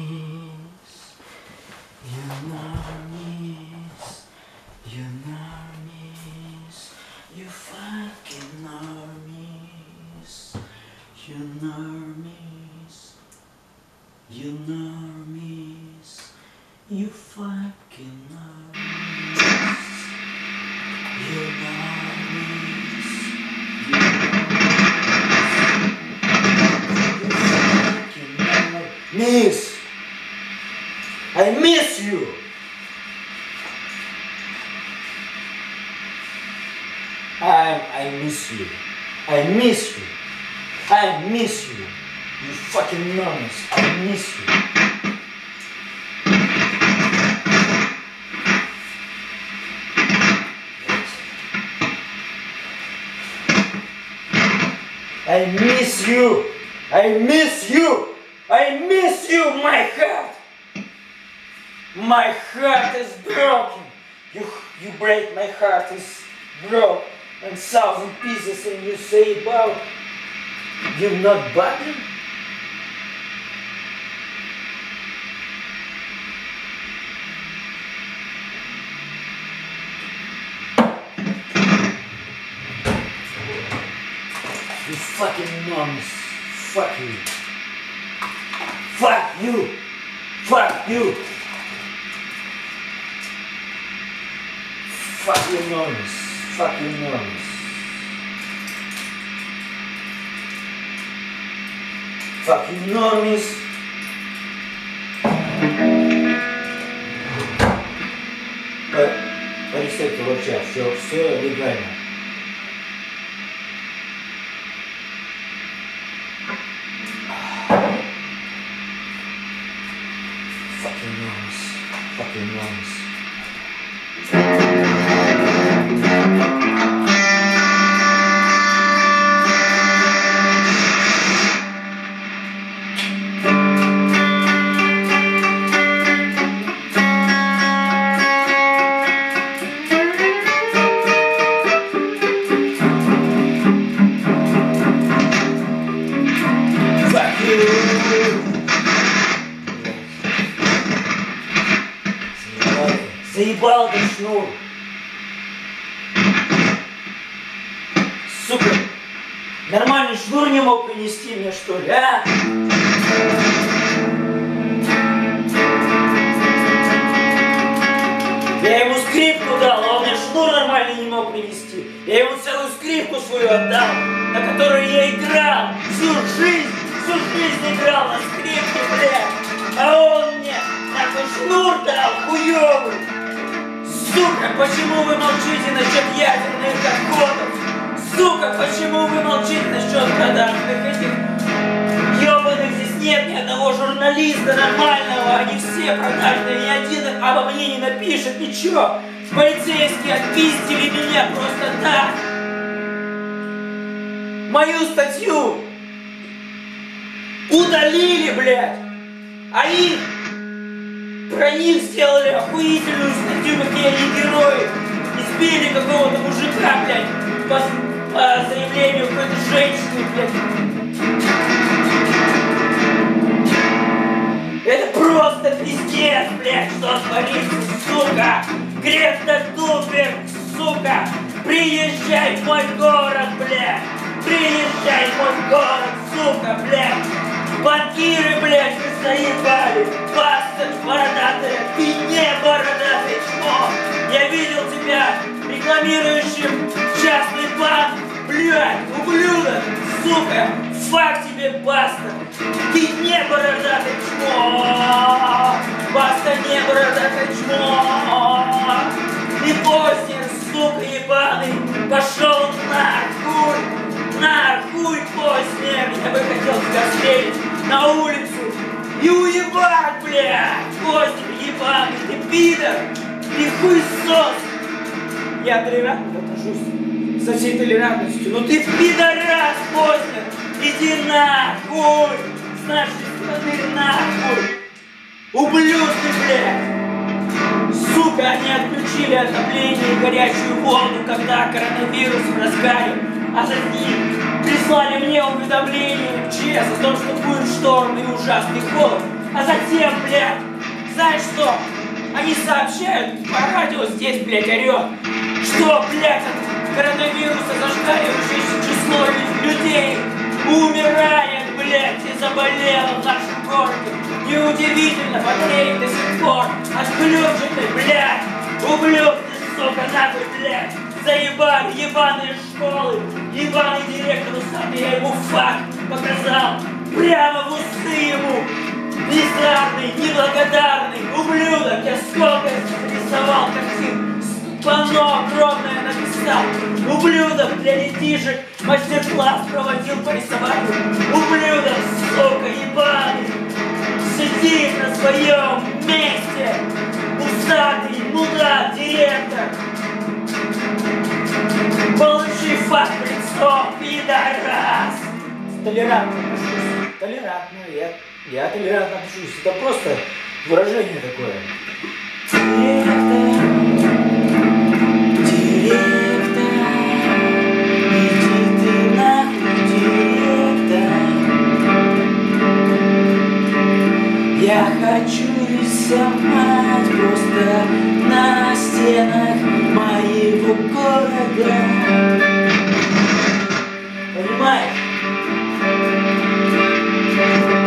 You're not bugging? You fucking moms. Fuck you. Fuck you. Fuck you. Fuck your moms. Fuck your moms. Fucking normies. По рецепту вообще все легально. Fucking normies. Заебал ты шнур. Сука, нормальный шнур не мог принести мне, что ли, а? Я ему скрипку дал, а он мне шнур нормальный не мог принести. Я ему целую скрипку свою отдал, на которую я играл всю жизнь играл на скрипке, блядь. А он мне нахуй шнур дал, хуёвый. Сука, почему вы молчите насчет ядерных отходов? Сука, почему вы молчите насчет продажных этих? Ёбаных, здесь нет ни одного журналиста нормального, они все продажные, ни один обо мне не напишет ничего. Полицейские отпиздили меня просто так. Мою статью удалили, блядь, а их... Про них сделали охуительную статью, какие они герои. Избили какого-то мужика, блядь, по заявлению какой-то женщины, блядь. Это просто пиздец, блядь, что творится, сука. Грета Тунберг, сука. Приезжай в мой город, блядь. Приезжай в мой город, сука, блядь. Банкиры, блядь, вы заебали! Пастырь бородатая, ты не бородатый, чмо! Я видел тебя рекламирующим частный банк! Блядь, ублюдок, сука! Фак тебе, паста! Ты не бородатый, чмо! Паста не бородатый, чмо! И поздний, сука, ебаный, пошел на хуй поздний! Я бы хотел тебя встретить! На улицу и уебать, блядь! Костик ебаный, ты пидор! Ты хуйсос! Я толерантно отношусь со всей толерантностью, но ты пидорас, Костик! Иди нахуй! С нашей страны нахуй! Ублюдки, блядь! Сука, они отключили отопление и горячую воду, когда коронавирус в разгаре, а за ним прислали мне уведомление в ЧС о том, что будет шторм и ужасный холод. А затем, блядь, знаешь что? Они сообщают, по радио здесь, блядь, орёт, что, блядь, от коронавируса зашкаливающее число людей умирает, блядь, и заболело в нашем городе. Неудивительно, потреет до сих пор отключенный, блядь, ублюдки, сука, нахуй, блядь, заебали ебаные школы, ебаный директор сам, я ему факт показал, прямо в усы ему. Несравный, неблагодарный ублюдок, я сколько рисовал картин, панно огромное написал. Ублюдок для детишек мастер-класс проводил по рисованию. Ублюдок, сука, ебаный, сидит на своем месте. Усатый, мудак, директор, получи факт в лицо, пидорас. Толерантно отношусь, толерантно, я толерантно отношусь, это просто выражение такое. Директор, директор, иди ты нахуй, директор. Я хочу рисовать просто на стенах моего города. Понимаешь? Thank you.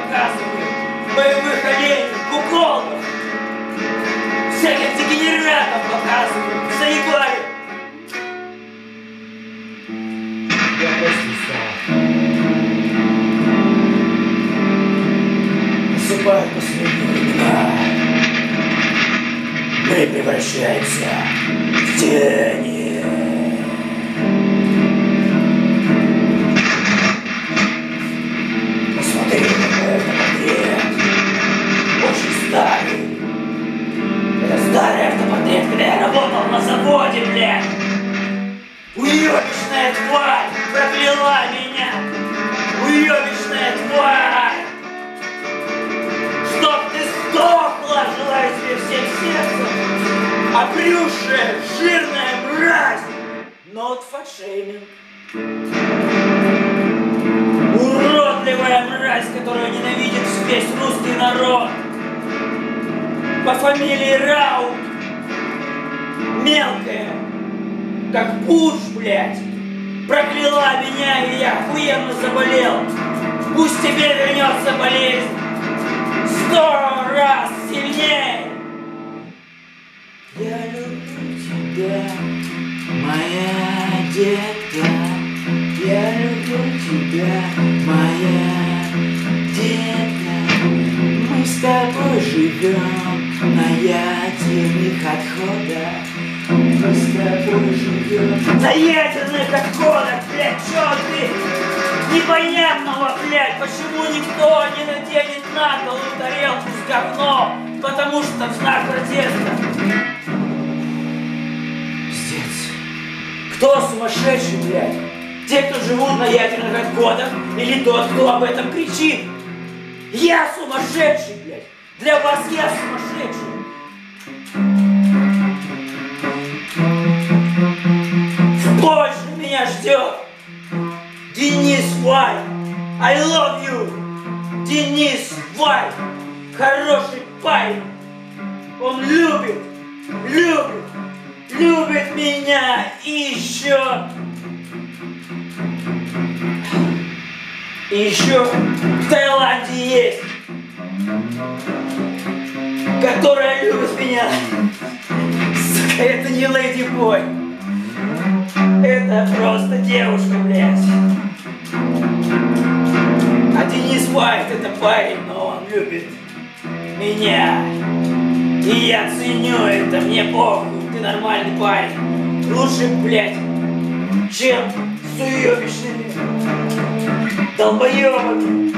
показывают, боевых оленей, куколков, всяких дегенератов показывают, заебали. Я просто встал. Наступают последние времена. Мы превращаемся в тени. Уёбищная тварь прокляла меня! Уёбищная тварь! Чтоб ты сдохла, желаю тебе всем сердцем, обрюшая, жирная мразь! Not for shaming. Уродливая мразь, которую ненавидит весь русский народ! По фамилии Раут! Мелкая! Как пуш, блядь, прокляла меня, и я охуенно заболел. Пусть тебе вернется болезнь 100 раз сильнее. Я люблю тебя, моя детка. Я люблю тебя, моя детка. Мы с тобой живем на ядерных отходах. Мы с тобой живем на ядерных отходах, блядь, чё ты? Непонятного, блядь, почему никто не наденет на голову тарелку с говном? Потому что в знак протеста. Пиздец. Кто сумасшедший, блядь? Те, кто живут на ядерных отходах, или тот, кто об этом кричит? Я сумасшедший, блядь. Для вас я сумасшедший. Меня ждет Денис Вай. I love you, Денис Вай. Хороший парень. Он любит, любит, любит меня еще в Таиланде есть, которая любит меня. Сука, это не Леди Бой. Это просто девушка, блядь. А Денис Вайт это парень, но он любит меня. И я ценю это, мне похуй, ты нормальный парень. Лучше, блядь, чем с уёбищными долбоёбами.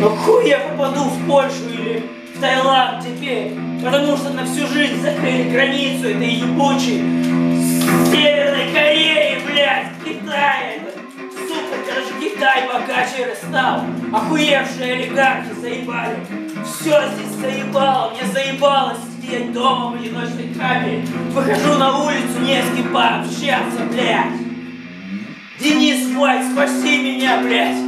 Но хуй я попаду в Польшу или в Таиланд теперь, потому что на всю жизнь закрыли границу этой ебучей Северной Кореи, блядь, Китая, сука, даже Китай богаче стал, охуевшие олигархи заебали, все здесь заебало, мне заебало сидеть дома в одиночной камере, выхожу на улицу, не с кем пообщаться, блядь, Денис Вайт, спаси меня, блядь,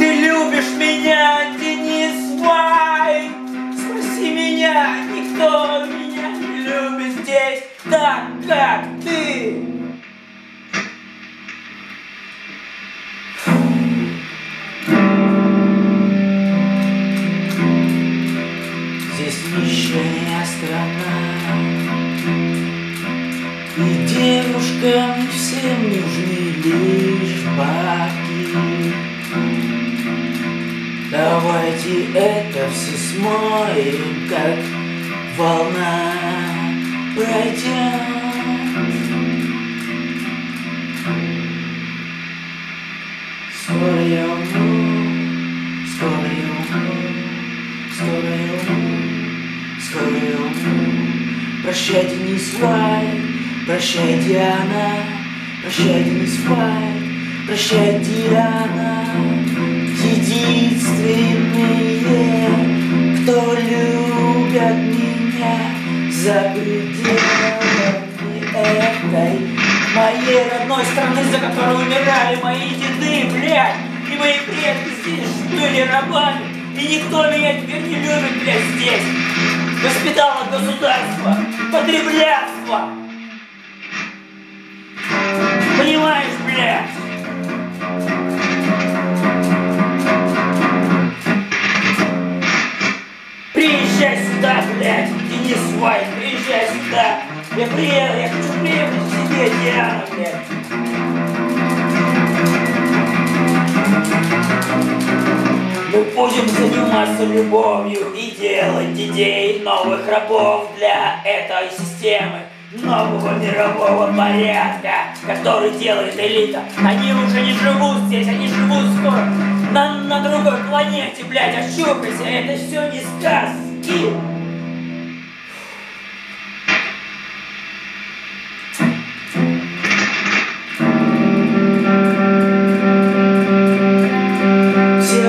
ты любишь меня, Денис Вайт, спаси меня, никто меня любит здесь так, как ты. Здесь нищая страна, и девушкам всем нужны лишь бабки. Давайте это все смоем, как волна. Пройдя. Скоро я умру, скоро я умру, скоро я умру, скоро я умру. Прощай, Денис Вайт, прощай, Диана, прощай, Денис Вайт, прощай, Диана. Единственные, кто любят меня. За пределами этой моей родной страны, за которую умирали мои деды, блядь, и мои предки здесь были рабами, и никто меня теперь не любит, блядь, здесь. Воспитало государство, потреблятство. Понимаешь, блядь? Приезжай сюда, блядь, Денис Свай, приезжай сюда. Я приеду, я хочу приехать к тебе, Диана, блядь. Мы будем заниматься любовью и делать детей, новых рабов для этой системы, нового мирового порядка, который делает элита. Они уже не живут здесь, они живут скоро на другой планете, блядь, ощупайся, это все не сказки. Все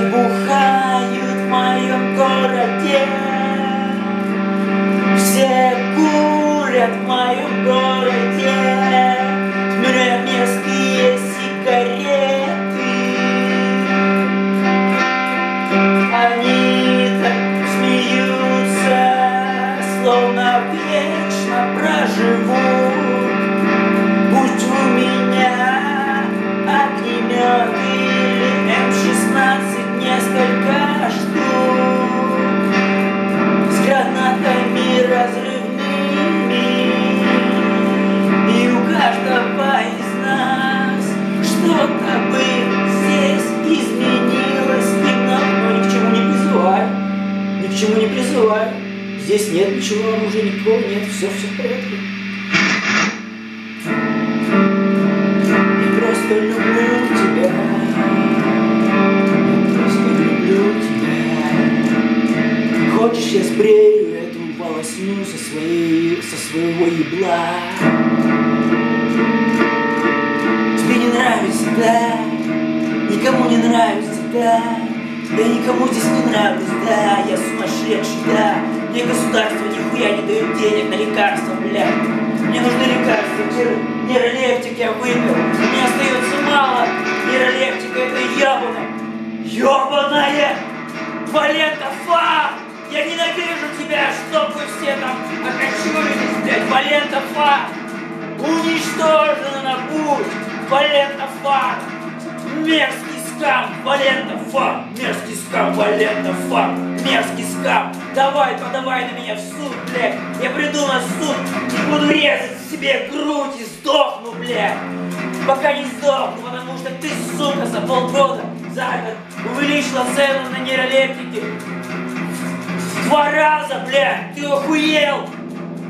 бухают в моем городе, все курят в моем городе, мирмерские сигареты. Они так смеются, словно вечно проживут. Будь у меня огнемет или М-16 несколько штук с гранатами разрывными, и у каждого из нас что-то бы здесь изменилось. Ни к чему не призываю. Здесь нет ничего, оружия никого нет, все в порядке. Я просто люблю тебя. Я просто люблю тебя. Хочешь, я спрею эту полосню со своего ебла. Тебе не нравится, да? Никому не нравится, да? Да никому здесь не нравлюсь, да, я сумасшедший, да. Мне государство нихуя не дает денег на лекарства, блядь. Мне нужны лекарства, нейролептик я выпил. Мне остается мало, нейролептика это ёбаная Валента Фа! Я ненавижу тебя, чтоб вы все там окочурились, блядь, Валента Фа! Уничтожена на путь, Валента Фа! Мерзкий! Валента Фа, мерзкий скам, Валента Фа, мерзкий скам. Давай, подавай на меня в суд, блядь. Я приду на суд и буду резать себе грудь и сдохну, блядь. Пока не сдохну, потому что ты, сука, за полгода, за год увеличила цену на нейролептики в 2 раза, блядь. Ты охуел,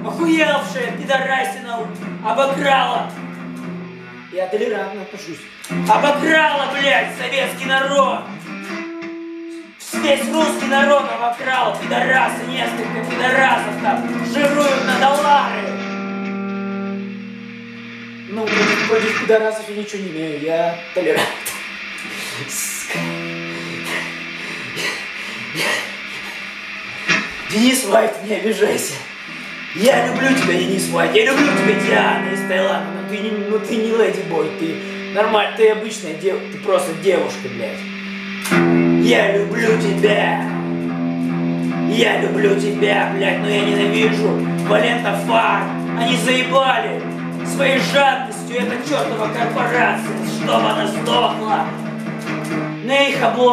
охуевшая пидорасина обокрала. Я толерантно отношусь. Обокрала, блядь, советский народ! Весь русский народ обокрал, пидорасы, несколько пидорасов там жируют на доллары! Ну, против пидорасов я ничего не имею, я толерант. Денис Вайт, не обижайся. Я люблю тебя, Денис Вайт, я люблю тебя, Диана из Таиланда, но ты не леди-бой, ты нормально, ты обычная девушка, ты просто девушка, блядь. Я люблю тебя, блядь, но я ненавижу Валента Фа. Они заебали своей жадностью, эта чертова корпорация, чтобы она сдохла на их облом.